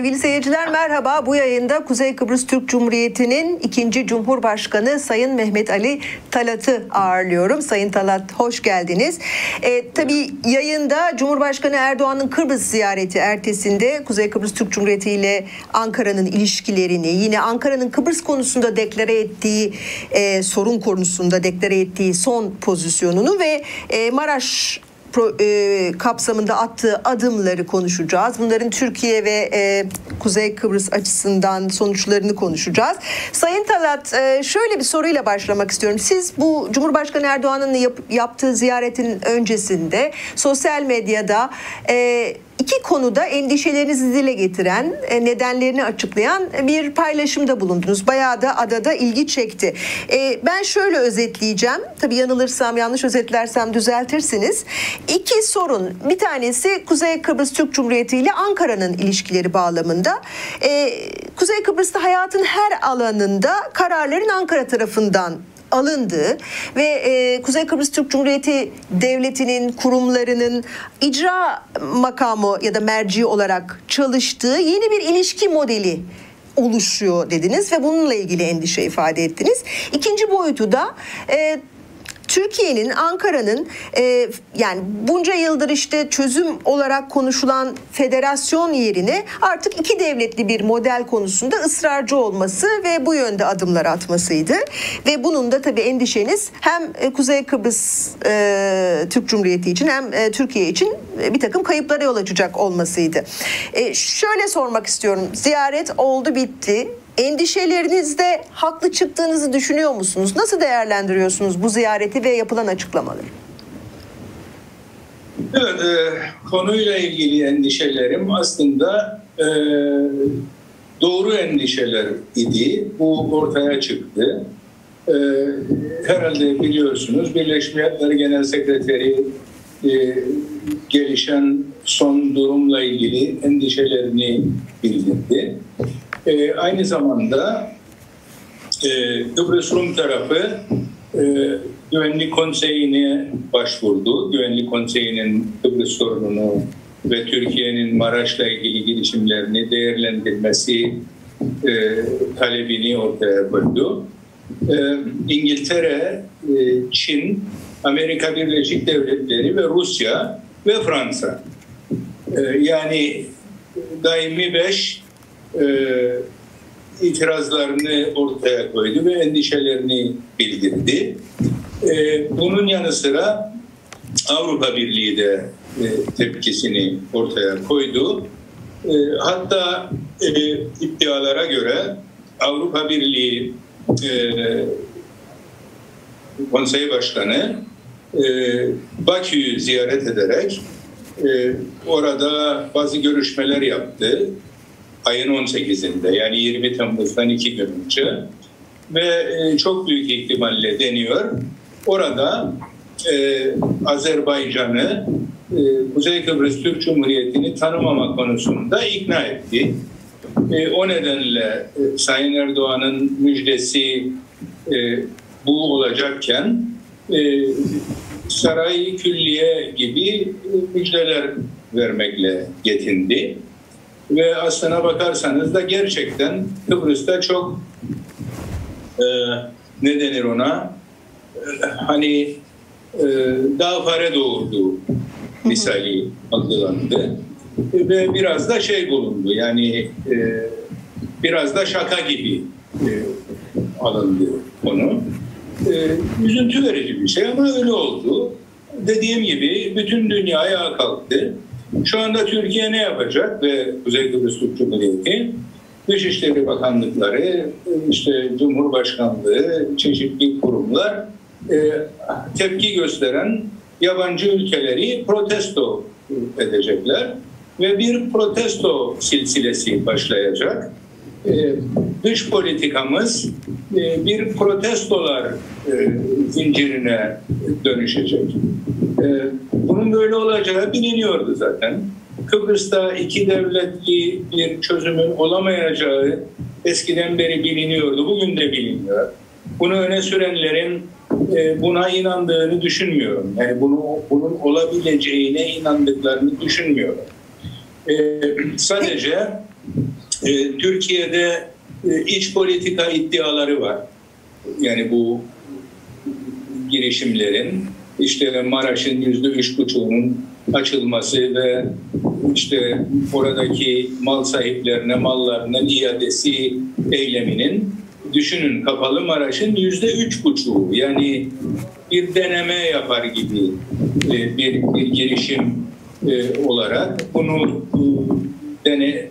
Sevgili seyirciler merhaba. Bu yayında Kuzey Kıbrıs Türk Cumhuriyeti'nin 2. Cumhurbaşkanı Sayın Mehmet Ali Talat'ı ağırlıyorum. Sayın Talat hoş geldiniz. Tabii yayında Cumhurbaşkanı Erdoğan'ın Kıbrıs ziyareti ertesinde Kuzey Kıbrıs Türk Cumhuriyeti ile Ankara'nın ilişkilerini, yine Ankara'nın Kıbrıs konusunda deklare ettiği sorun konusunda deklare ettiği son pozisyonunu ve Maraş kapsamında attığı adımları konuşacağız. Bunların Türkiye ve Kuzey Kıbrıs açısından sonuçlarını konuşacağız. Sayın Talat, şöyle bir soruyla başlamak istiyorum. Siz bu Cumhurbaşkanı Erdoğan'ın yaptığı ziyaretin öncesinde sosyal medyada iki konuda endişelerinizi dile getiren, nedenlerini açıklayan bir paylaşımda bulundunuz. Bayağı da adada ilgi çekti. Ben şöyle özetleyeceğim. Tabii yanılırsam, yanlış özetlersem düzeltirsiniz. İki sorun. Bir tanesi Kuzey Kıbrıs Türk Cumhuriyeti ile Ankara'nın ilişkileri bağlamında. Kuzey Kıbrıs'ta hayatın her alanında kararların Ankara tarafından alındığı ve Kuzey Kıbrıs Türk Cumhuriyeti Devleti'nin kurumlarının icra makamı ya da merci olarak çalıştığı yeni bir ilişki modeli oluşuyor dediniz ve bununla ilgili endişe ifade ettiniz. İkinci boyutu da Türkiye'nin, Ankara'nın yani bunca yıldır işte çözüm olarak konuşulan federasyon yerine artık iki devletli bir model konusunda ısrarcı olması ve bu yönde adımlar atmasıydı. Ve bunun da tabii endişeniz hem Kuzey Kıbrıs Türk Cumhuriyeti için hem Türkiye için bir takım kayıplara yol açacak olmasıydı. Şöyle sormak istiyorum. Ziyaret oldu bitti. Endişelerinizde haklı çıktığınızı düşünüyor musunuz? Nasıl değerlendiriyorsunuz bu ziyareti ve yapılan açıklamaları? Evet, konuyla ilgili endişelerim aslında doğru endişeler idi. Bu ortaya çıktı. Herhalde biliyorsunuz Birleşmiş Milletler Genel Sekreteri gelişen son durumla ilgili endişelerini bildirdi. Aynı zamanda Kıbrıs Rum tarafı Güvenlik Konseyi'ne başvurdu. Güvenlik Konseyi'nin Kıbrıs sorununu ve Türkiye'nin Maraş'la ilgili girişimlerini değerlendirmesi talebini ortaya koydu. İngiltere, Çin, Amerika Birleşik Devletleri ve Rusya ve Fransa. Yani daimi 5 itirazlarını ortaya koydu ve endişelerini bildirdi. Bunun yanı sıra Avrupa Birliği de tepkisini ortaya koydu. Hatta iddialara göre Avrupa Birliği Konsey Başkanı Bakü'yü ziyaret ederek orada bazı görüşmeler yaptı. Ayın 18'inde yani 20 Temmuz'dan 2 gün önce ve çok büyük ihtimalle deniyor. Orada Azerbaycan'ı Kuzey Kıbrıs Türk Cumhuriyeti'ni tanımama konusunda ikna etti. O nedenle Sayın Erdoğan'ın müjdesi bu olacakken saray külliye gibi müjdeler vermekle yetindi. Ve aslına bakarsanız da gerçekten Kıbrıs'ta çok ne denir ona hani daha fare doğurdu misali adlandı ve biraz da şey bulundu yani biraz da şaka gibi alındı konu. Üzüntü verici bir şey ama öyle oldu. Dediğim gibi bütün dünya ayağa kalktı. Şu anda Türkiye ne yapacak ve Kuzey Kıbrıs Türk Cumhuriyeti Dışişleri Bakanlıkları, işte Cumhurbaşkanlığı, çeşitli kurumlar tepki gösteren yabancı ülkeleri protesto edecekler ve bir protesto silsilesi başlayacak. Dış politikamız bir protestolar zincirine dönüşecek. Bunun böyle olacağı biliniyordu zaten. Kıbrıs'ta iki devletli bir çözümün olamayacağı eskiden beri biliniyordu. Bugün de biliniyor. Bunu öne sürenlerin buna inandığını düşünmüyorum. Yani bunun olabileceğine inandıklarını düşünmüyorum. Sadece Türkiye'de iç politika iddiaları var. Yani bu girişimlerin, işte Maraş'ın %3,5'unun açılması ve işte oradaki mal sahiplerine mallarının iadesi eyleminin, düşünün kapalı Maraş'ın %3,5'u, yani bir deneme yapar gibi bir girişim olarak bunu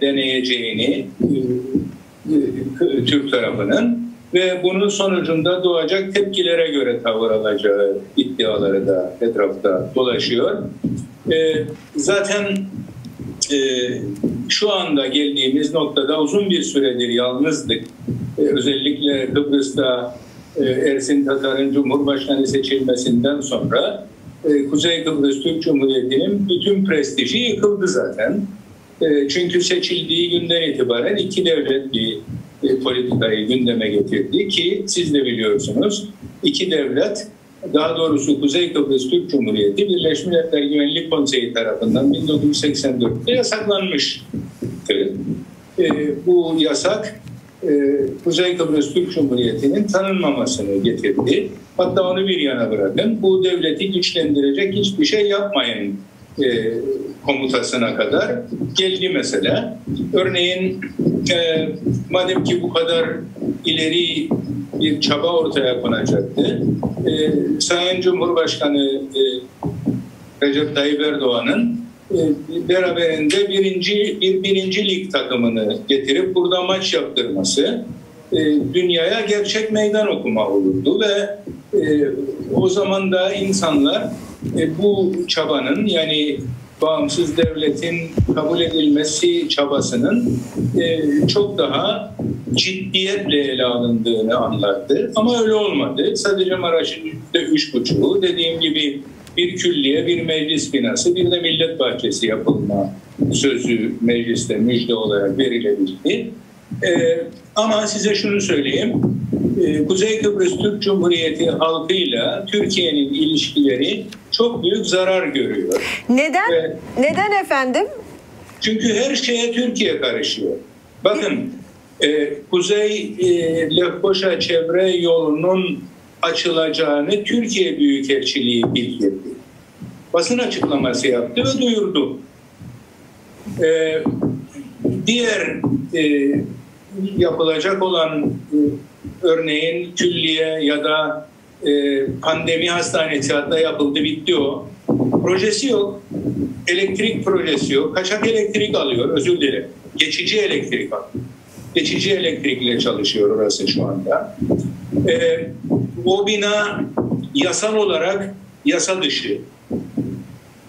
deneyeceğini Türk tarafının ve bunun sonucunda doğacak tepkilere göre tavır alacağı iddiaları da etrafta dolaşıyor. Zaten şu anda geldiğimiz noktada uzun bir süredir yalnızdık. Özellikle Kıbrıs'ta Ersin Tatar'ın Cumhurbaşkanı seçilmesinden sonra Kuzey Kıbrıs Türk Cumhuriyeti'nin bütün prestiji yıkıldı zaten. Çünkü seçildiği günden itibaren iki devlet bir politikayı gündeme getirdi ki siz de biliyorsunuz, iki devlet, daha doğrusu Kuzey Kıbrıs Türk Cumhuriyeti Birleşmiş Milletler Güvenlik Konseyi tarafından 1984'te yasaklanmış. Bu yasak Kuzey Kıbrıs Türk Cumhuriyeti'nin tanınmamasını getirdi. Hatta onu bir yana bırakın, bu devleti güçlendirecek hiçbir şey yapmayın komutasına kadar geldi mesela. Örneğin madem ki bu kadar ileri bir çaba ortaya konacaktı, Sayın Cumhurbaşkanı Recep Tayyip Erdoğan'ın beraberinde birinci lig takımını getirip burada maç yaptırması dünyaya gerçek meydan okuma olurdu ve o zaman da insanlar bu çabanın, yani bağımsız devletin kabul edilmesi çabasının çok daha ciddiyetle ele alındığını anlattı. Ama öyle olmadı. Sadece Maraş'ın %3,5'u, dediğim gibi bir külliye, bir meclis binası, bir de millet bahçesi yapılma sözü mecliste müjde olarak verilebildi. Ama size şunu söyleyeyim. Kuzey Kıbrıs Türk Cumhuriyeti halkıyla Türkiye'nin ilişkileri çok büyük zarar görüyor. Neden? Neden efendim? Çünkü her şeye Türkiye karışıyor. Bakın Kuzey Lefkoşa çevre yolunun açılacağını Türkiye Büyükelçiliği bildirdi. Basın açıklaması yaptı ve duyurdu. Diğer yapılacak olan örneğin külliye ya da pandemi hastanesi, hatta yapıldı bitti o. Projesi yok. Elektrik projesi yok. Kaçak elektrik alıyor. Özür dilerim. Geçici elektrik alıyor. Geçici elektrikle çalışıyor orası şu anda. O bina yasal olarak yasa dışı.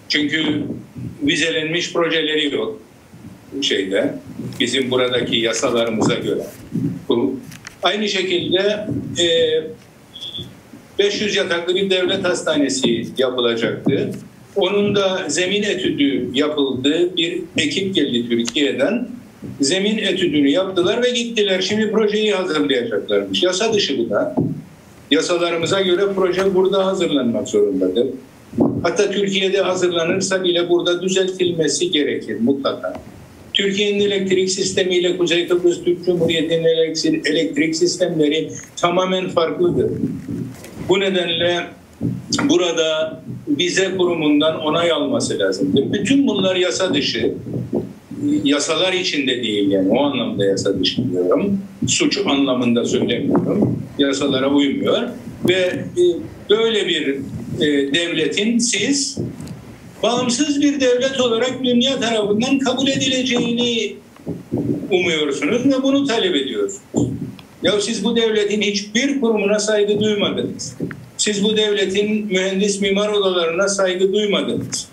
Çünkü vizelenmiş projeleri yok. Şeyde, bizim buradaki yasalarımıza göre. Aynı şekilde 500 yataklı bir devlet hastanesi yapılacaktı. Onun da zemin etüdü yapıldı. Bir ekip geldi Türkiye'den. Zemin etüdünü yaptılar ve gittiler. Şimdi projeyi hazırlayacaklarmış. Yasa dışı bu da. Yasalarımıza göre proje burada hazırlanmak zorundadır. Hatta Türkiye'de hazırlanırsa bile burada düzeltilmesi gerekir mutlaka. Türkiye'nin elektrik sistemiyle Kuzey Kıbrıs Türk Cumhuriyeti'nin elektrik sistemleri tamamen farklıdır. Bu nedenle burada vize kurumundan onay alması lazımdır. Bütün bunlar yasa dışı. Yasalar içinde değil, yani o anlamda yasa dışı diyorum. Suç anlamında söylemiyorum. Yasalara uymuyor ve böyle bir devletin siz bağımsız bir devlet olarak dünya tarafından kabul edileceğini umuyorsunuz ve bunu talep ediyorsunuz. Ya siz bu devletin hiçbir kurumuna saygı duymadınız. Siz bu devletin mühendis mimar odalarına saygı duymadınız.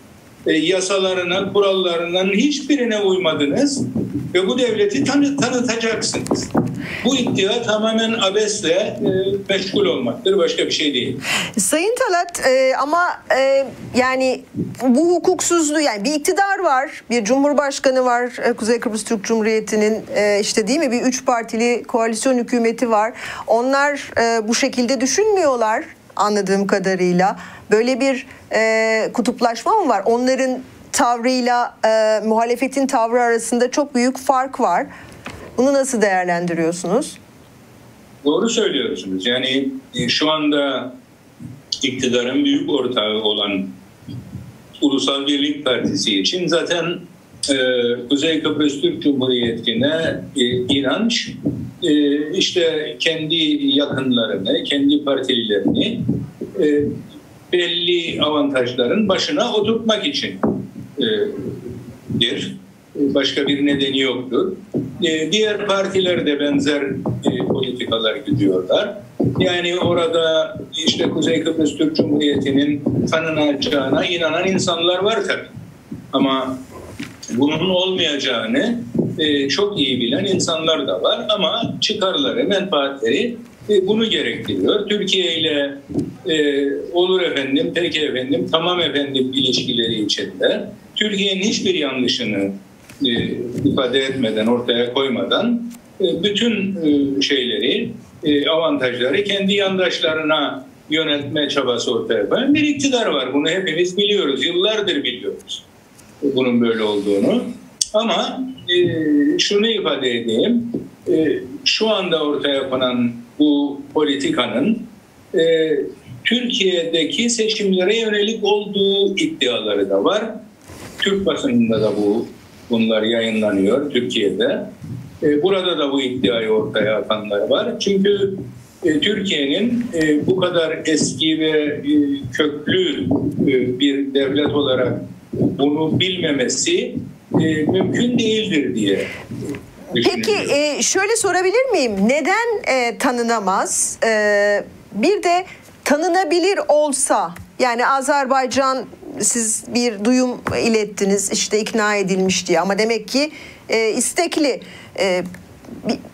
Yasalarına, kurallarından hiçbirine uymadınız ve bu devleti tanıtacaksınız. Bu iddia tamamen abesle meşgul olmaktır. Başka bir şey değil. Sayın Talat, yani bu hukuksuzluğu, yani bir iktidar var, bir cumhurbaşkanı var, Kuzey Kıbrıs Türk Cumhuriyeti'nin işte değil mi, bir 3 partili koalisyon hükümeti var. Onlar bu şekilde düşünmüyorlar anladığım kadarıyla. Böyle bir kutuplaşma mı var? Onların tavrıyla muhalefetin tavrı arasında çok büyük fark var. Bunu nasıl değerlendiriyorsunuz? Doğru söylüyorsunuz. Yani şu anda iktidarın büyük ortağı olan Ulusal Birlik Partisi için zaten Kuzey Kıbrıs Türk Cumhuriyeti'ne inanç, işte kendi yakınlarını, kendi partililerini belli avantajların başına oturtmak içindir. Başka bir nedeni yoktur. Diğer partiler de benzer politikalar gidiyorlar. Yani orada işte Kuzey Kıbrıs Türk Cumhuriyeti'nin tanınacağına inanan insanlar var tabii. Ama bunun olmayacağını çok iyi bilen insanlar da var. Ama çıkarları, menfaatleri bunu gerektiriyor. Türkiye ile olur efendim, peki efendim, tamam efendim ilişkileri içinde Türkiye'nin hiçbir yanlışını ifade etmeden, ortaya koymadan bütün şeyleri, avantajları kendi yandaşlarına yöneltme çabası ortaya koyan bir iktidar var. Bunu hepimiz biliyoruz, yıllardır biliyoruz bunun böyle olduğunu. Ama şunu ifade edeyim, şu anda ortaya konan bu politikanın Türkiye'deki seçimlere yönelik olduğu iddiaları da var. Türk basınında da bunlar yayınlanıyor Türkiye'de. Burada da bu iddiayı ortaya atanlar var. Çünkü Türkiye'nin bu kadar eski ve köklü bir devlet olarak bunu bilmemesi mümkün değildir diye. Peki şöyle sorabilir miyim? Neden tanınamaz? Bir de tanınabilir olsa, yani Azerbaycan, siz bir duyum ilettiniz işte ikna edilmiş diye, ama demek ki istekli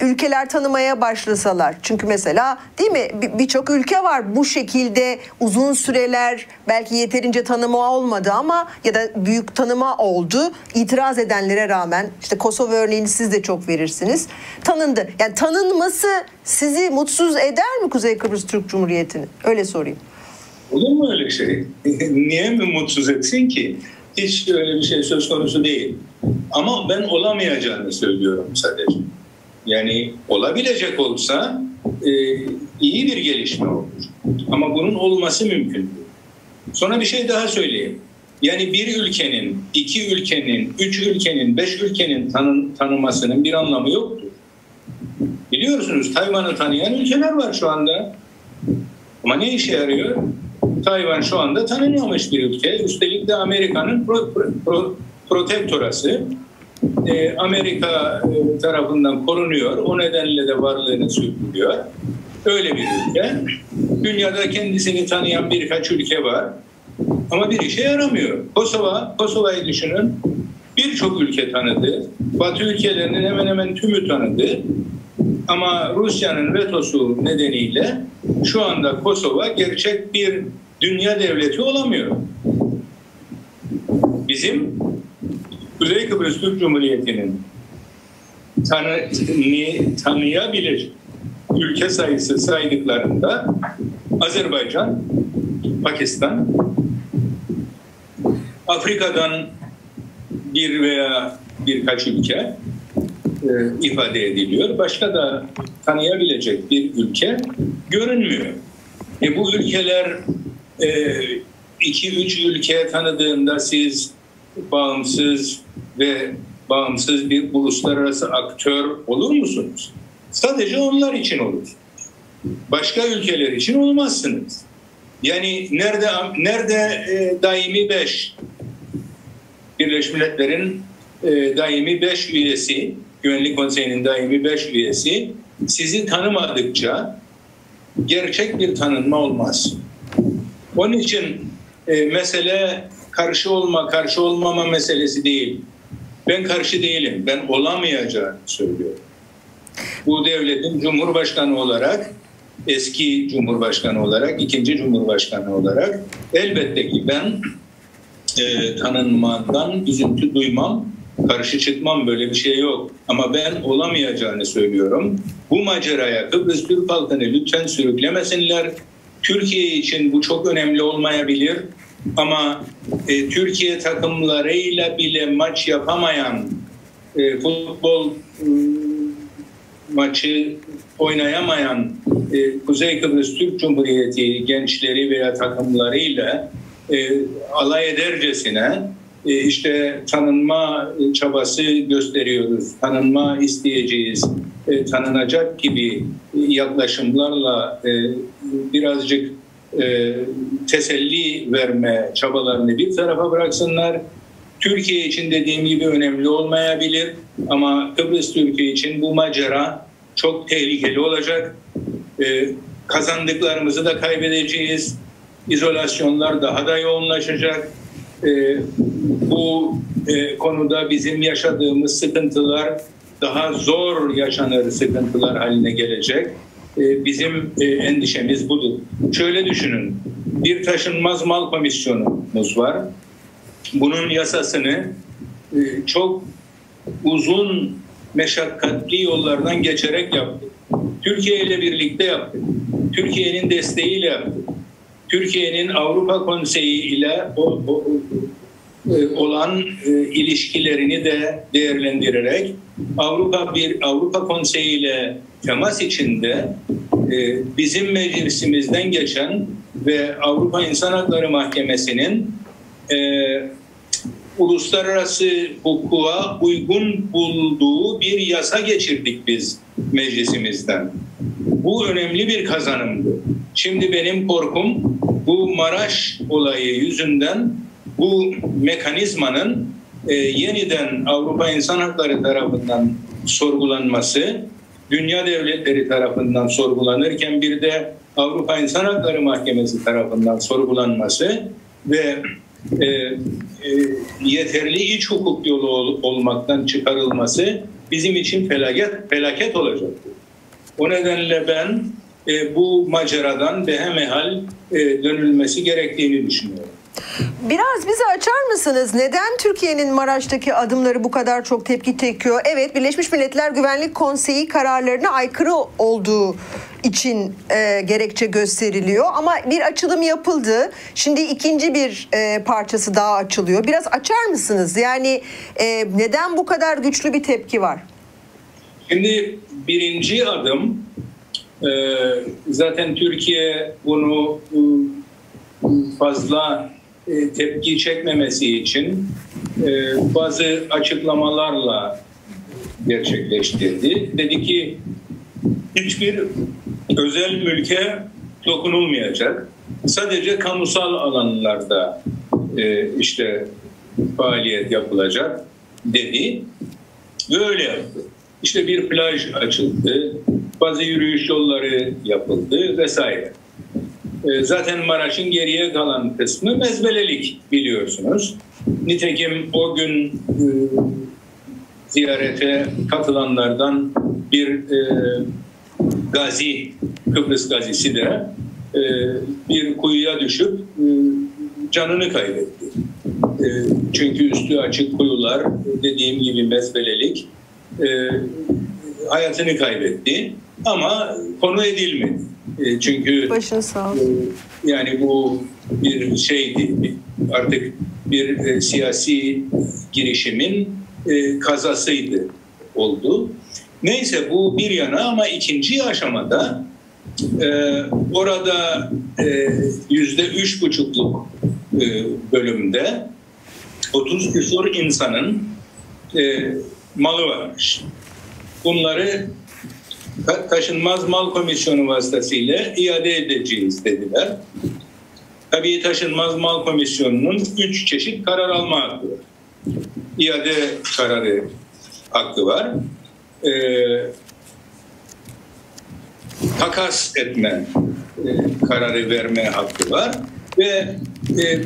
ülkeler tanımaya başlasalar. Çünkü mesela değil mi, birçok ülke var bu şekilde uzun süreler belki yeterince tanıma olmadı ama ya da büyük tanıma oldu. İtiraz edenlere rağmen, işte Kosova örneğini siz de çok verirsiniz, tanındı. Yani tanınması sizi mutsuz eder mi Kuzey Kıbrıs Türk Cumhuriyeti'ni? Öyle sorayım. Olur mu öyle şey? Niye mi mutsuz etsin ki? Hiç öyle bir şey söz konusu değil. Ama ben olamayacağını söylüyorum sadece. Yani olabilecek olsa iyi bir gelişme olur. Ama bunun olması mümkün değil. Sonra bir şey daha söyleyeyim. Yani bir ülkenin, iki ülkenin, üç ülkenin, beş ülkenin tanımasının bir anlamı yoktur. Biliyorsunuz Tayvan'ı tanıyan ülkeler var şu anda. Ama ne işe yarıyor? Tayvan şu anda tanınmamış bir ülke. Üstelik de Amerika'nın protektorası. Amerika tarafından korunuyor. O nedenle de varlığını sürdürüyor. Öyle bir ülke. Dünyada kendisini tanıyan birkaç ülke var. Ama bir işe yaramıyor. Kosova'yı düşünün. Birçok ülke tanıdı. Batı ülkelerinin hemen hemen tümü tanıdı. Ama Rusya'nın vetosu nedeniyle şu anda Kosova gerçek bir dünya devleti olamıyor. Bizim Kuzey Kıbrıs Türk Cumhuriyeti'nin tanıyabilir ülke sayısı saydıklarında Azerbaycan, Pakistan, Afrika'dan bir veya birkaç ülke ifade ediliyor. Başka da tanıyabilecek bir ülke görünmüyor. Bu ülkeler 2-3 ülke tanıdığında siz bağımsız ve bağımsız bir uluslararası aktör olur musunuz? Sadece onlar için olur. Başka ülkeler için olmazsınız. Yani nerede daimi 5 Birleşmiş Milletler'in daimi 5 üyesi, Güvenlik Konseyi'nin daimi 5 üyesi sizi tanımadıkça gerçek bir tanınma olmaz. Onun için mesele karşı olma, karşı olmama meselesi değil. Ben karşı değilim, ben olamayacağını söylüyorum. Bu devletin Cumhurbaşkanı olarak, eski Cumhurbaşkanı olarak, ikinci Cumhurbaşkanı olarak elbette ki ben tanınmadan üzüntü duymam. Karşı çıkmam, böyle bir şey yok. Ama ben olamayacağını söylüyorum. Bu maceraya Kıbrıs Türk halkını lütfen sürüklemesinler. Türkiye için bu çok önemli olmayabilir. Ama Türkiye takımlarıyla bile maç yapamayan futbol maçı oynayamayan Kuzey Kıbrıs Türk Cumhuriyeti gençleri veya takımlarıyla alay edercesine işte tanınma çabası gösteriyoruz, tanınma isteyeceğiz, tanınacak gibi yaklaşımlarla birazcık teselli verme çabalarını bir tarafa bıraksınlar. Türkiye için dediğim gibi önemli olmayabilir ama Kıbrıs Türkiye için bu macera çok tehlikeli olacak. Kazandıklarımızı da kaybedeceğiz. İzolasyonlar daha da yoğunlaşacak. Bu konuda bizim yaşadığımız sıkıntılar daha zor yaşanır sıkıntılar haline gelecek. Bizim endişemiz budur. Şöyle düşünün, bir taşınmaz mal komisyonumuz var. Bunun yasasını çok uzun meşakkatli yollardan geçerek yaptık. Türkiye ile birlikte yaptık. Türkiye'nin desteğiyle yaptık. Türkiye'nin Avrupa Konseyi ile olan ilişkilerini de değerlendirerek Avrupa Konseyi ile temas içinde bizim meclisimizden geçen ve Avrupa İnsan Hakları Mahkemesi'nin uluslararası hukuka uygun bulduğu bir yasa geçirdik biz meclisimizden. Bu önemli bir kazanımdı. Şimdi benim korkum bu Maraş olayı yüzünden bu mekanizmanın yeniden Avrupa İnsan Hakları tarafından sorgulanması, dünya devletleri tarafından sorgulanırken bir de Avrupa İnsan Hakları Mahkemesi tarafından sorgulanması ve yeterli iç hukuk yolu olmaktan çıkarılması bizim için felaket olacaktır. O nedenle ben bu maceradan behemehal dönülmesi gerektiğini düşünüyorum. Biraz bize açar mısınız? Neden Türkiye'nin Maraş'taki adımları bu kadar çok tepki çekiyor? Evet, Birleşmiş Milletler Güvenlik Konseyi kararlarına aykırı olduğu için gerekçe gösteriliyor. Ama bir açılım yapıldı. Şimdi ikinci bir parçası daha açılıyor. Biraz açar mısınız? Yani neden bu kadar güçlü bir tepki var? Şimdi birinci adım zaten Türkiye bunu fazla tepki çekmemesi için bazı açıklamalarla gerçekleştirdi. Dedi ki hiçbir özel mülke dokunulmayacak. Sadece kamusal alanlarda işte faaliyet yapılacak dedi ve öyle yaptı. İşte bir plaj açıldı, bazı yürüyüş yolları yapıldı vesaire. Zaten Maraş'ın geriye kalan kısmı mezbelelik, biliyorsunuz. Nitekim o gün ziyarete katılanlardan bir gazi, Kıbrıs gazisi de bir kuyuya düşüp canını kaybetti. Çünkü üstü açık kuyular, dediğim gibi mezbelelik, hayatını kaybetti ama konu edilmedi. Çünkü yani bu bir şeydi, artık bir siyasi girişimin kazasıydı oldu. Neyse, bu bir yana, ama ikinci aşamada orada %3,5'luk bölümde 30 küsur insanın malı varmış. Bunları taşınmaz mal komisyonu vasıtasıyla iade edeceğiz dediler. Tabii taşınmaz mal komisyonunun 3 çeşit karar alma hakkı var. İade kararı hakkı var. Takas etme kararı verme hakkı var. Ve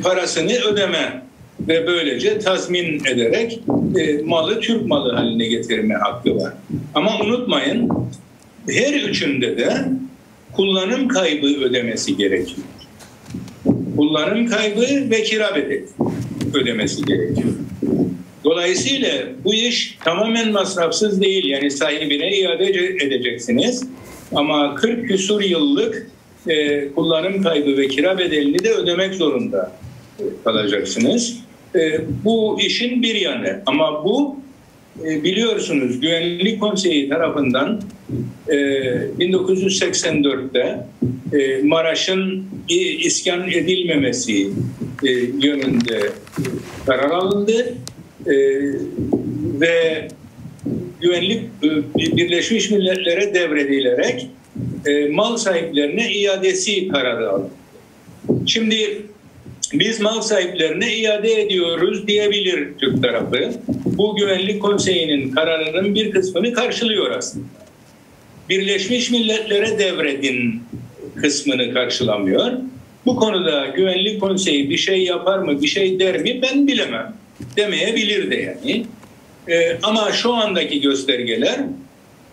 parasını ödeme ve böylece tazmin ederek malı Türk malı haline getirme hakkı var. Ama unutmayın, her üçünde de kullanım kaybı ödemesi gerekiyor. Kullanım kaybı ve kira bedeli ödemesi gerekiyor. Dolayısıyla bu iş tamamen masrafsız değil. Yani sahibine iade edeceksiniz ama 40 küsur yıllık kullanım kaybı ve kira bedelini de ödemek zorunda kalacaksınız. Bu işin bir yanı, ama bu biliyorsunuz Güvenlik Konseyi tarafından 1984'te Maraş'ın iskan edilmemesi yönünde karar alındı ve güvenlik Birleşmiş Milletler'e devredilerek mal sahiplerine iadesi kararı aldı. Şimdi biz mal sahiplerine iade ediyoruz diyebilir Türk tarafı. Bu Güvenlik Konseyi'nin kararının bir kısmını karşılıyor aslında. Birleşmiş Milletler'e devredin kısmını karşılamıyor. Bu konuda Güvenlik Konseyi bir şey yapar mı, bir şey der mi ben bilemem. Demeyebilir de yani. Ama şu andaki göstergeler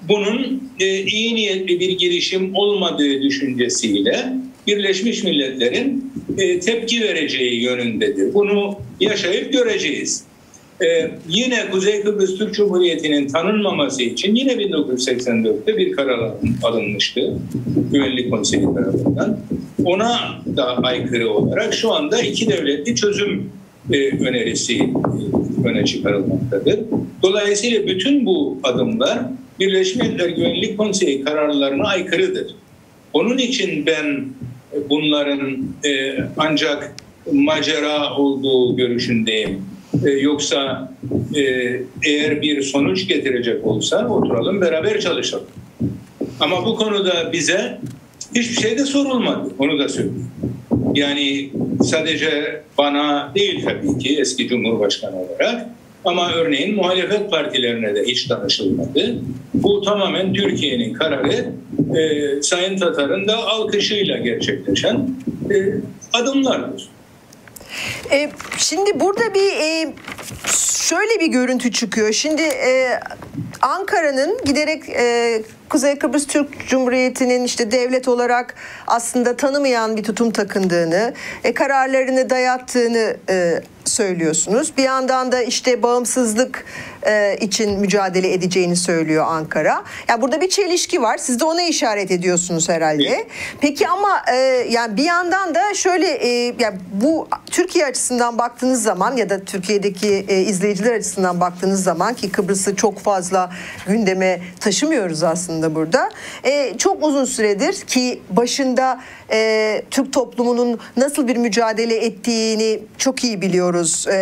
bunun iyi niyetli bir girişim olmadığı düşüncesiyle Birleşmiş Milletler'in tepki vereceği yönündedir. Bunu yaşayıp göreceğiz. Yine Kuzey Kıbrıs Türk Cumhuriyeti'nin tanınmaması için yine 1984'te bir karar alınmıştı Güvenlik Konseyi tarafından. Ona da aykırı olarak şu anda iki devletli çözüm önerisi öne çıkarılmaktadır. Dolayısıyla bütün bu adımlar Birleşmiş Milletler Güvenlik Konseyi kararlarına aykırıdır. Onun için ben bunların ancak macera olduğu görüşündeyim. Yoksa eğer bir sonuç getirecek olsa oturalım beraber çalışalım. Ama bu konuda bize hiçbir şey de sorulmadı. Onu da söyleyeyim. Yani sadece bana değil tabii ki eski Cumhurbaşkanı olarak ama örneğin muhalefet partilerine de hiç danışılmadı. Bu tamamen Türkiye'nin kararı Sayın Tatar'ın da alkışıyla gerçekleşen adımlardır. Şimdi burada şöyle bir görüntü çıkıyor. Şimdi Ankara'nın giderek Kuzey Kıbrıs Türk Cumhuriyeti'nin işte devlet olarak aslında tanımayan bir tutum takındığını, kararlarını dayattığını söylüyorsunuz. Bir yandan da işte bağımsızlık için mücadele edeceğini söylüyor Ankara. Yani burada bir çelişki var. Siz de ona işaret ediyorsunuz herhalde. Peki ama yani bir yandan da şöyle yani bu Türkiye açısından baktığınız zaman ya da Türkiye'deki izleyiciler açısından baktığınız zaman ki Kıbrıs'ı çok fazla gündeme taşımıyoruz aslında burada. Çok uzun süredir ki başında Türk toplumunun nasıl bir mücadele ettiğini çok iyi biliyoruz.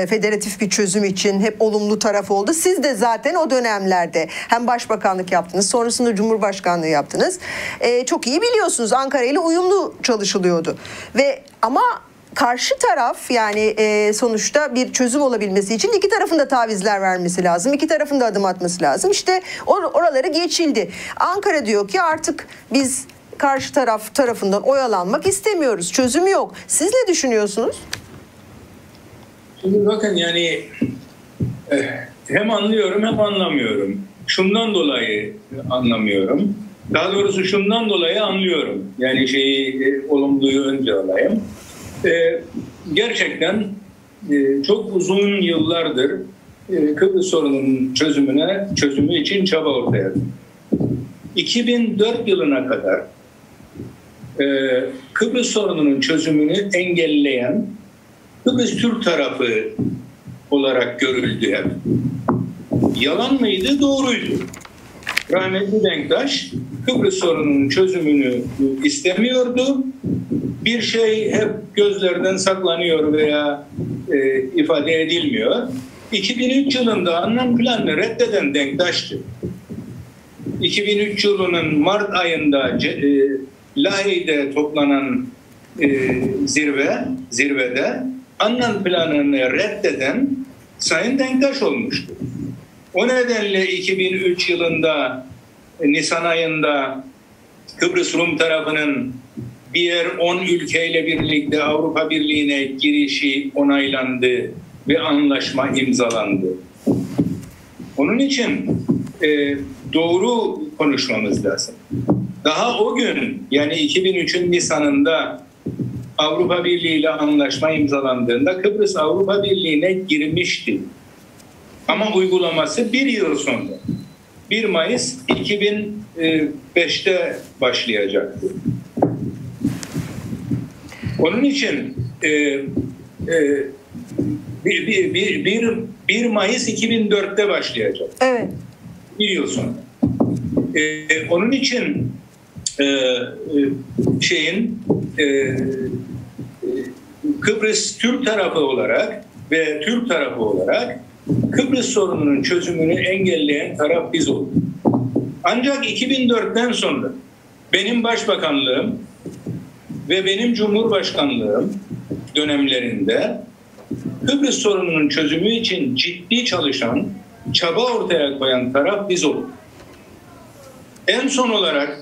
Federatif bir çözüm için hep olumlu taraf oldu. Siz de zaten o dönemlerde hem başbakanlık yaptınız, sonrasında cumhurbaşkanlığı yaptınız. Çok iyi biliyorsunuz Ankara ile uyumlu çalışılıyordu. Ama karşı taraf yani sonuçta bir çözüm olabilmesi için iki tarafın da tavizler vermesi lazım. İki tarafın da adım atması lazım. İşte oraları geçildi. Ankara diyor ki artık biz karşı taraf tarafından oyalanmak istemiyoruz. Çözüm yok. Siz ne düşünüyorsunuz? Şimdi bakın yani hem anlıyorum hem anlamıyorum. Şundan dolayı anlamıyorum. Daha doğrusu şundan dolayı anlıyorum. Yani olumluyu önce alayım. Gerçekten çok uzun yıllardır Kıbrıs sorununun çözümü için çaba ortaya atıldı. 2004 yılına kadar Kıbrıs sorununun çözümünü engelleyen Kıbrıs Türk tarafı olarak görüldü hep. Yalan mıydı? Doğruydu. Rahmetli Denktaş Kıbrıs sorununun çözümünü istemiyordu. Bir şey hep gözlerden saklanıyor veya ifade edilmiyor. 2003 yılında anlam planını reddeden Denktaş'tı. 2003 yılının Mart ayında Lahey'de toplanan zirvede anlam planını reddeden Sayın Denktaş olmuştu. O nedenle 2003 yılında Nisan ayında Kıbrıs Rum tarafının diğer 10 ülkeyle birlikte Avrupa Birliği'ne girişi onaylandı ve anlaşma imzalandı. Onun için doğru konuşmamız lazım. Daha o gün yani 2003'ün Nisan'ında Avrupa Birliği ile anlaşma imzalandığında Kıbrıs Avrupa Birliği'ne girmişti. Ama uygulaması bir yıl sonra 1 Mayıs 2005'te başlayacaktı. Onun için 1 Mayıs 2004'te başlayacak. Evet. Biliyorsun. Onun için Kıbrıs Türk tarafı olarak ve Türk tarafı olarak Kıbrıs sorununun çözümünü engelleyen taraf biz olduk. Ancak 2004'ten sonra benim başbakanlığım ve benim cumhurbaşkanlığım dönemlerinde Kıbrıs sorununun çözümü için ciddi çalışan, çaba ortaya koyan taraf biz olduk. En son olarak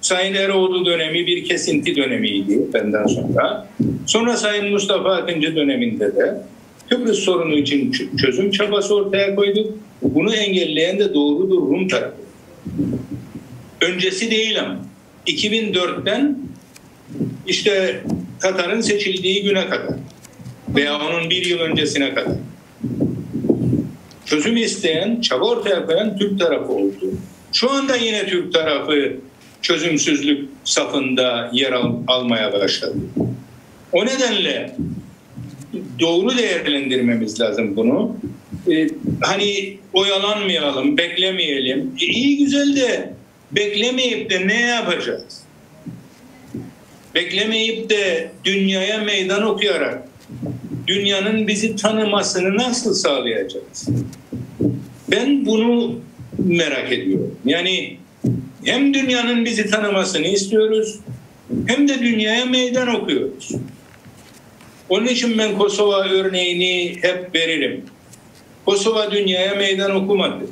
Sayın Eroğlu dönemi bir kesinti dönemiydi benden sonra. Sonra Sayın Mustafa Akıncı döneminde de Kıbrıs sorunu için çözüm çabası ortaya koyduk. Bunu engelleyen de doğrudur Rum tarafı. Öncesi değil ama 2004'ten işte Katar'ın seçildiği güne kadar veya onun bir yıl öncesine kadar çözüm isteyen, çaba ortaya koyan Türk tarafı oldu. Şu anda yine Türk tarafı çözümsüzlük safında yer almaya başladı. O nedenle doğru değerlendirmemiz lazım bunu. Hani oyalanmayalım, beklemeyelim. İyi güzel de beklemeyip de ne yapacağız? Beklemeyip de dünyaya meydan okuyarak dünyanın bizi tanımasını nasıl sağlayacağız? Ben bunu merak ediyorum. Yani hem dünyanın bizi tanımasını istiyoruz hem de dünyaya meydan okuyoruz. Onun için ben Kosova örneğini hep veririm. Kosova dünyaya meydan okumadı.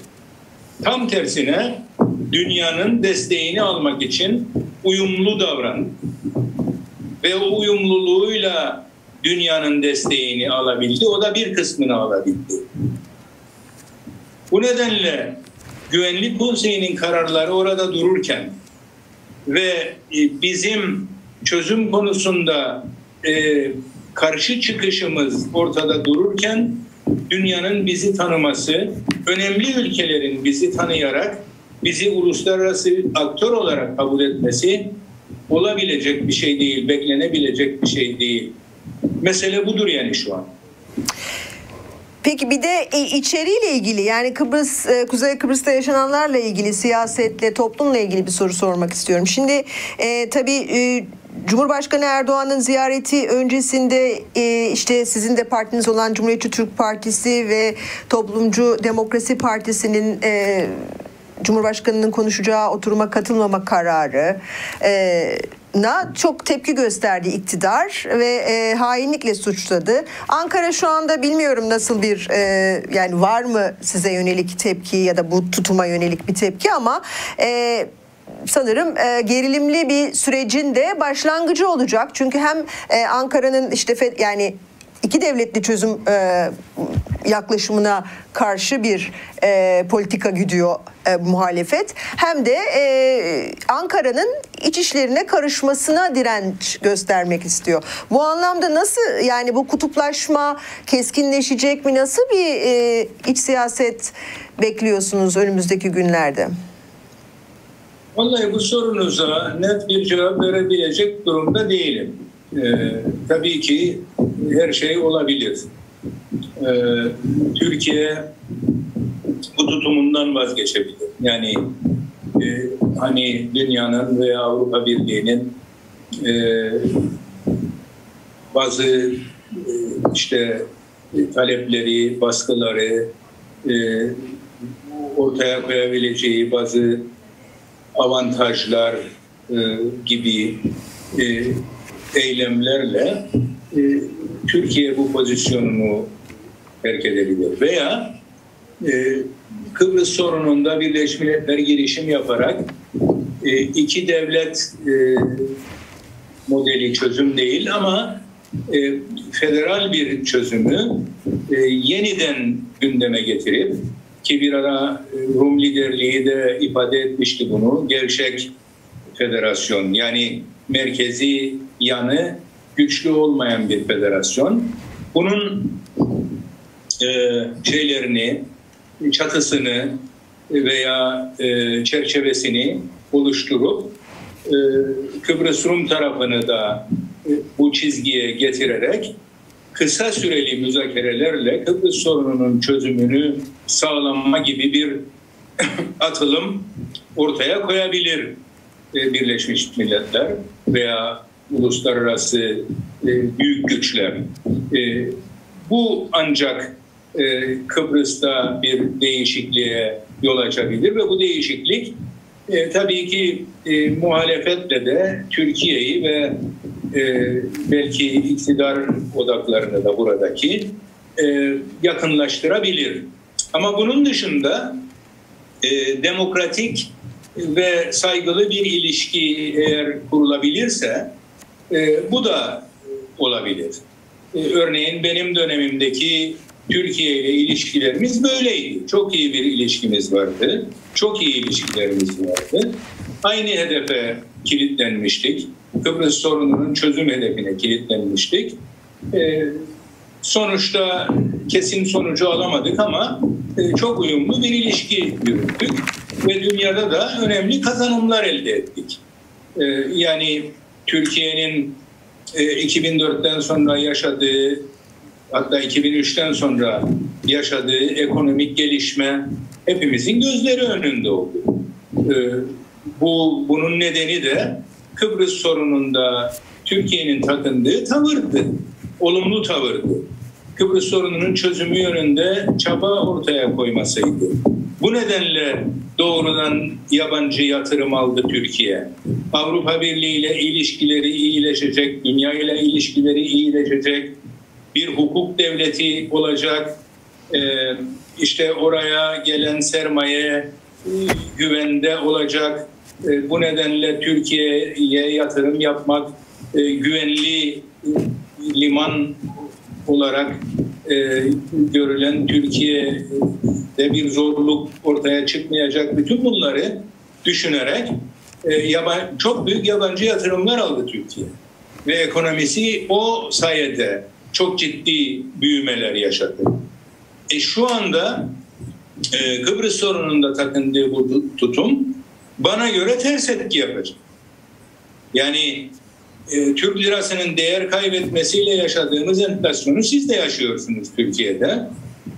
Tam tersine dünyanın desteğini almak için uyumlu davrandı. Ve o uyumluluğuyla dünyanın desteğini alabildi. O da bir kısmını alabildi. Bu nedenle Güvenlik Konseyi'nin kararları orada dururken ve bizim çözüm konusunda karşı çıkışımız ortada dururken dünyanın bizi tanıması, önemli ülkelerin bizi tanıyarak bizi uluslararası aktör olarak kabul etmesi olabilecek bir şey değil, beklenebilecek bir şey değil. Mesele budur yani şu an. Peki bir de içeriğiyle ilgili, yani Kıbrıs, Kuzey Kıbrıs'ta yaşananlarla ilgili, siyasetle, toplumla ilgili bir soru sormak istiyorum. Şimdi tabii Cumhurbaşkanı Erdoğan'ın ziyareti öncesinde işte sizin de partiniz olan Cumhuriyetçi Türk Partisi ve Toplumcu Demokrasi Partisi'nin Cumhurbaşkanı'nın konuşacağı oturuma katılmama kararı çok tepki gösterdi iktidar ve hainlikle suçladı. Ankara şu anda bilmiyorum nasıl bir yani var mı size yönelik tepki ya da bu tutuma yönelik bir tepki, ama sanırım gerilimli bir sürecin de başlangıcı olacak. Çünkü hem Ankara'nın işte yani iki devletli çözüm yaklaşımına karşı bir politika güdüyor muhalefet. Hem de Ankara'nın iç işlerine karışmasına direnç göstermek istiyor. Bu anlamda nasıl, yani bu kutuplaşma keskinleşecek mi? Nasıl bir iç siyaset bekliyorsunuz önümüzdeki günlerde? Vallahi bu sorunuza net bir cevap verebilecek durumda değilim. Tabii ki her şey olabilir. Türkiye bu tutumundan vazgeçebilir. Yani hani dünyanın veya Avrupa Birliği'nin bazı işte talepleri, baskıları ortaya koyabileceği bazı avantajlar gibi eylemlerle Türkiye bu pozisyonunu terk edebilir. Veya Kıbrıs sorununda Birleşmiş Milletler girişim yaparak iki devlet modeli çözüm değil ama federal bir çözümü yeniden gündeme getirip, ki bir ara Rum liderliği de ifade etmişti bunu, gevşek federasyon, yani merkezi yanı güçlü olmayan bir federasyon. Bunun şeylerini, çatısını veya çerçevesini oluşturup Kıbrıs Rum tarafını da bu çizgiye getirerek kısa süreli müzakerelerle Kıbrıs sorununun çözümünü sağlama gibi bir atılım ortaya koyabilir Birleşmiş Milletler veya uluslararası büyük güçler. Bu ancak Kıbrıs'ta bir değişikliğe yol açabilir ve bu değişiklik tabii ki muhalefetle de Türkiye'yi ve belki iktidar odaklarını da buradaki yakınlaştırabilir. Ama bunun dışında demokratik ve saygılı bir ilişki eğer kurulabilirse bu da olabilir. Örneğin benim dönemimdeki Türkiye ile ilişkilerimiz böyleydi. Çok iyi bir ilişkimiz vardı. Çok iyi ilişkilerimiz vardı. Aynı hedefe kilitlenmiştik. Kıbrıs sorununun çözüm hedefine kilitlenmiştik. Sonuçta kesin sonucu alamadık ama çok uyumlu bir ilişki yürüttük ve dünyada da önemli kazanımlar elde ettik. Yani Türkiye'nin 2004'ten sonra yaşadığı, hatta 2003'ten sonra yaşadığı ekonomik gelişme hepimizin gözleri önünde oldu. Bunun nedeni de Kıbrıs sorununda Türkiye'nin takındığı tavırdı, olumlu tavırdı. Kıbrıs sorununun çözümü yönünde çaba ortaya koymasıydı. Bu nedenle doğrudan yabancı yatırım aldı Türkiye. Avrupa Birliği ile ilişkileri iyileşecek, dünya ile ilişkileri iyileşecek, bir hukuk devleti olacak, işte oraya gelen sermaye güvende olacak. Bu nedenle Türkiye'ye yatırım yapmak, güvenli liman olarak görülen Türkiye'de bir zorluk ortaya çıkmayacak, bütün bunları düşünerek çok büyük yabancı yatırımlar aldı Türkiye. Ve ekonomisi o sayede çok ciddi büyümeler yaşadı. Şu anda Kıbrıs sorununda takındığı bu tutum bana göre ters etki yapacak. Yani Türk lirasının değer kaybetmesiyle yaşadığımız enflasyonu siz de yaşıyorsunuz Türkiye'de.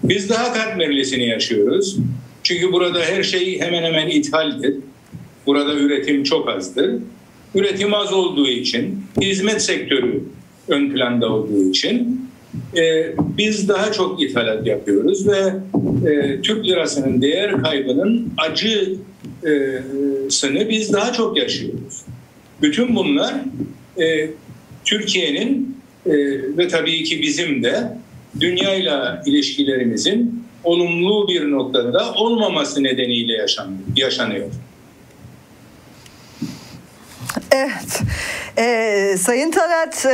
Biz daha katmerlisini yaşıyoruz. Çünkü burada her şey hemen hemen ithaldir. Burada üretim çok azdır. Üretim az olduğu için, hizmet sektörü ön planda olduğu için biz daha çok ithalat yapıyoruz ve Türk lirasının değer kaybının acısını biz daha çok yaşıyoruz. Bütün bunlar Türkiye'nin ve tabii ki bizim de dünyayla ilişkilerimizin olumlu bir noktada olmaması nedeniyle yaşanıyor. Evet. Sayın Talat,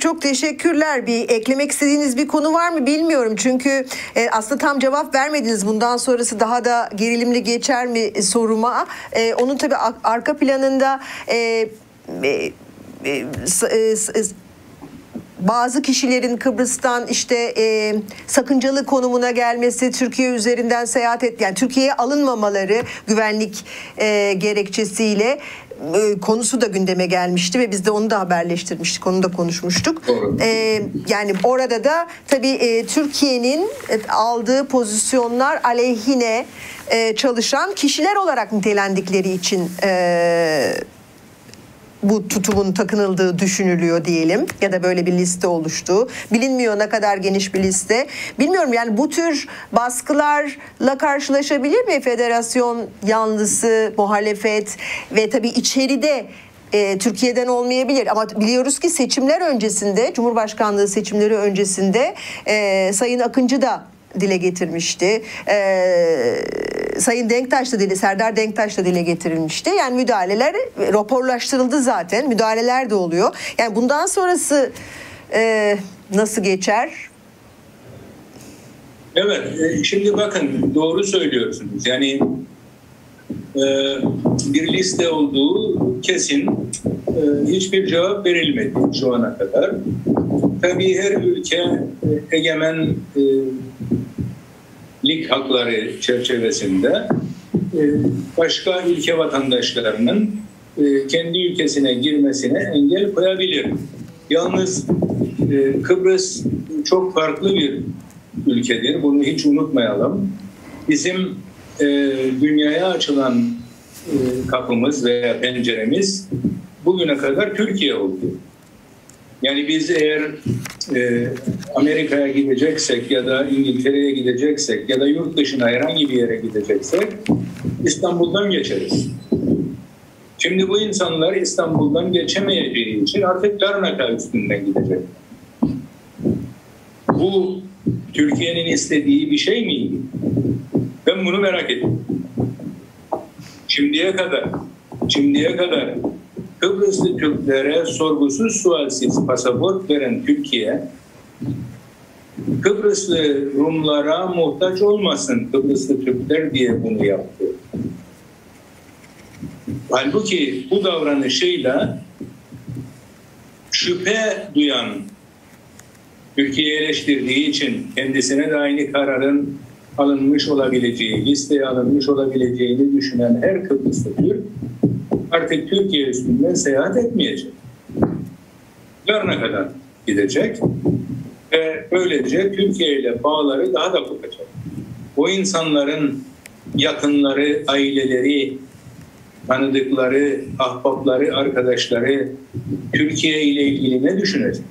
çok teşekkürler. Bir eklemek istediğiniz bir konu var mı bilmiyorum. Çünkü aslında tam cevap vermediniz. Bundan sonrası daha da gerilimli geçer mi soruma. Onun tabii arka planında bazı kişilerin Kıbrıs'tan işte sakıncalı konumuna gelmesi, Türkiye üzerinden seyahat yani Türkiye'ye alınmamaları güvenlik gerekçesiyle konusu da gündeme gelmişti ve biz de onu da haberleştirmiştik, onu da konuşmuştuk. Yani orada da tabii Türkiye'nin aldığı pozisyonlar aleyhine çalışan kişiler olarak nitelendikleri için bu tutumun takınıldığı düşünülüyor diyelim, ya da böyle bir liste oluştu. Bilinmiyor ne kadar geniş bir liste. Bilmiyorum, yani bu tür baskılarla karşılaşabilir mi federasyon yanlısı muhalefet? Ve tabii içeride Türkiye'den olmayabilir ama biliyoruz ki seçimler öncesinde, Cumhurbaşkanlığı seçimleri öncesinde Sayın Akıncı da dile getirmişti. Sayın Denktaş da Serdar Denktaş da dile getirilmişti. Yani müdahaleler raporlaştırıldı zaten. Müdahaleler de oluyor. Yani bundan sonrası nasıl geçer? Evet. Şimdi bakın, doğru söylüyorsunuz. Yani bir liste olduğu kesin. Hiçbir cevap verilmedi şu ana kadar. Tabii her ülke egemenlik hakları çerçevesinde başka ülke vatandaşlarının kendi ülkesine girmesine engel koyabilir. Yalnız Kıbrıs çok farklı bir ülkedir. Bunu hiç unutmayalım. Bizim dünyaya açılan kapımız veya penceremiz bugüne kadar Türkiye oldu. Yani biz eğer Amerika'ya gideceksek ya da İngiltere'ye gideceksek ya da yurt dışına herhangi bir yere gideceksek İstanbul'dan geçeriz. Şimdi bu insanlar İstanbul'dan geçemeyeceği için artık Larnaka üstünden gidecek. Bu Türkiye'nin istediği bir şey miydi? Ben bunu merak ettim. Şimdiye kadar Kıbrıslı Türklere sorgusuz sualsiz pasaport veren Türkiye, Kıbrıslı Rumlara muhtaç olmasın Kıbrıslı Türkler diye bunu yaptı. Halbuki bu davranışıyla şüphe duyan, Türkiye'yi eleştirdiği için kendisine de aynı kararın alınmış olabileceği, listeye alınmış olabileceğini düşünen her Kıbrıslı Türk artık Türkiye üstünden seyahat etmeyecek. Yarına kadar gidecek ve böylece Türkiye ile bağları daha da kopacak. O insanların yakınları, aileleri, tanıdıkları, ahbapları, arkadaşları Türkiye ile ilgili ne düşünecek?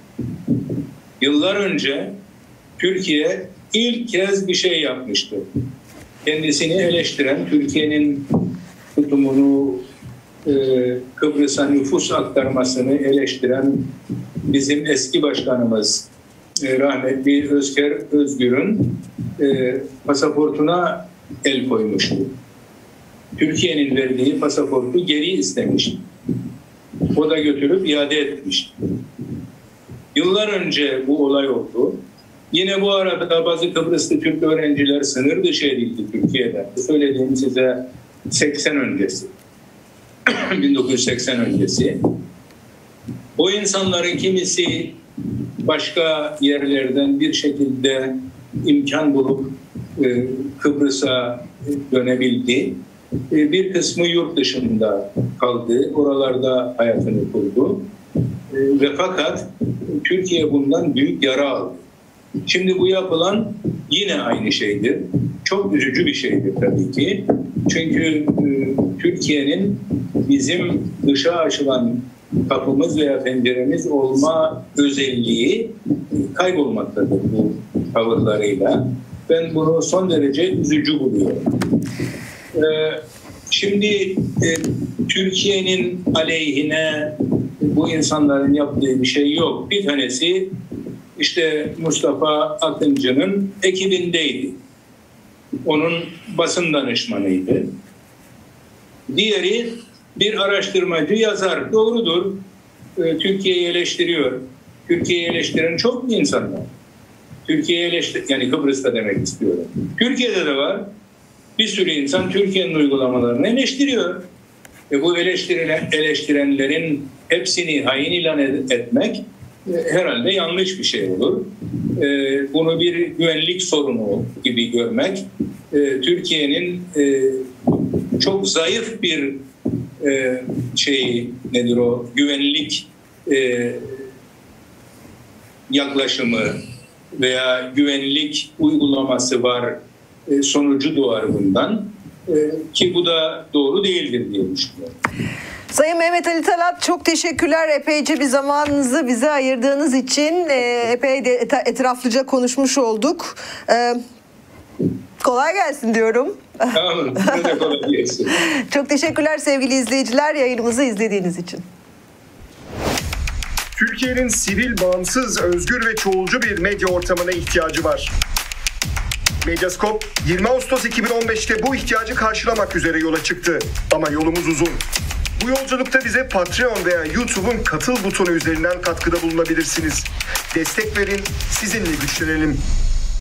Yıllar önce Türkiye ilk kez bir şey yapmıştı. Kendisini eleştiren, Türkiye'nin tutumunu, Kıbrıs'a nüfus aktarmasını eleştiren bizim eski başkanımız rahmetli Özgür'ün pasaportuna el koymuştu. Türkiye'nin verdiği pasaportu geri istemişti. O da götürüp iade etmişti. Yıllar önce bu olay oldu. Yine bu arada bazı Kıbrıslı Türk öğrenciler sınır dışı edildi Türkiye'de. Söylediğim size 80 öncesi. 1980 öncesi. O insanların kimisi başka yerlerden bir şekilde imkan bulup Kıbrıs'a dönebildi. Bir kısmı yurt dışında kaldı. Oralarda hayatını kurdu. Ve fakat Türkiye bundan büyük yara aldı. Şimdi bu yapılan yine aynı şeydir. Çok üzücü bir şeydir tabii ki. Çünkü Türkiye'nin bizim dışa açılan kapımız veya penceremiz olma özelliği kaybolmaktadır bu tavırlarıyla. Ben bunu son derece üzücü buluyorum. Şimdi Türkiye'nin aleyhine bu insanların yaptığı bir şey yok. Bir tanesi işte Mustafa Akıncı'nın ekibindeydi. Onun basın danışmanıydı. Diğeri bir araştırmacı yazar. Doğrudur. Türkiye'yi eleştiriyor. Türkiye'yi eleştiren çok mu insan var? Türkiye'yi eleştiren, yani Kıbrıs'ta demek istiyorum. Türkiye'de de var. Bir sürü insan Türkiye'nin uygulamalarını eleştiriyor. Bu eleştirenlerin hepsini hain ilan etmek herhalde yanlış bir şey olur. Bunu bir güvenlik sorunu gibi görmek, Türkiye'nin çok zayıf bir şeyi nedir o güvenlik yaklaşımı veya güvenlik uygulaması var sonucu doğar bundan ki bu da doğru değildir diye düşünüyorum. Sayın Mehmet Ali Talat, çok teşekkürler. Epeyce bir zamanınızı bize ayırdığınız için epey de etraflıca konuşmuş olduk. Kolay gelsin diyorum. Tamam, size kolay gelsin. Çok teşekkürler sevgili izleyiciler, yayınımızı izlediğiniz için. Türkiye'nin sivil, bağımsız, özgür ve çoğulcu bir medya ortamına ihtiyacı var. Medyascope 20 Ağustos 2015'te bu ihtiyacı karşılamak üzere yola çıktı. Ama yolumuz uzun. Bu yolculukta bize Patreon veya YouTube'un katıl butonu üzerinden katkıda bulunabilirsiniz. Destek verin, sizinle güçlenelim.